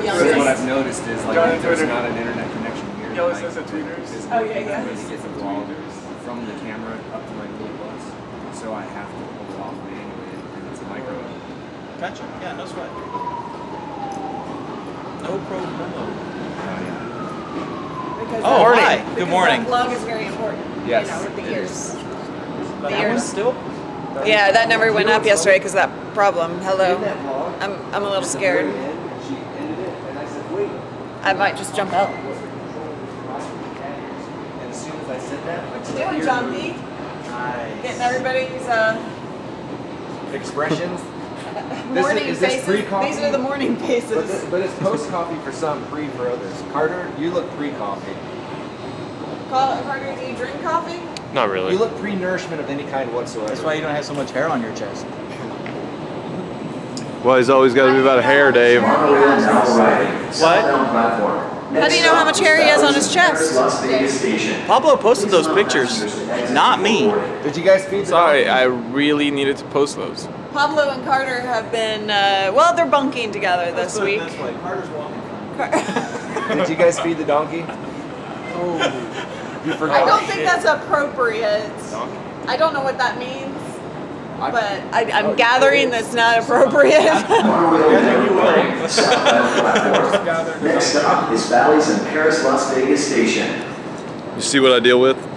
what I've noticed is like there's not an internet connection here. Kelly says that tweeters. Oh yeah, yeah. To get the tweeters from the camera up to my Google Plus, so I have to pull it off manually and it's a micro. Gotcha. Yeah, no sweat. No pro promo. Because good morning. Vlog is very important. Yes. You know, with the ears. The ears still. Yeah, that number went up yesterday because of that problem. Hello. I'm a little scared. I might just jump up. And as soon as I said that, what you doing, John P? Nice. Getting everybody's expressions. Morning faces. These are the morning faces. But it's post-coffee for some, pre for others. Carter, you look pre-coffee. Carter, do you drink coffee? Not really. You look pre-nourishment of any kind whatsoever. That's why you don't have so much hair on your chest. Well, he's always got to be about a hair, Dave. What? How do you know how much hair he has on his chest? Pablo posted those pictures, not me. Did you guys feed? Sorry, I really needed to post those. Pablo and Carter have been, well, they're bunking together this week. That's why Carter's walking. Did you guys feed the donkey? Oh. I don't think that's appropriate. I don't know what that means, but I'm gathering that's not appropriate. Next stop is Bally's in Paris, Las Vegas Station. You see what I deal with?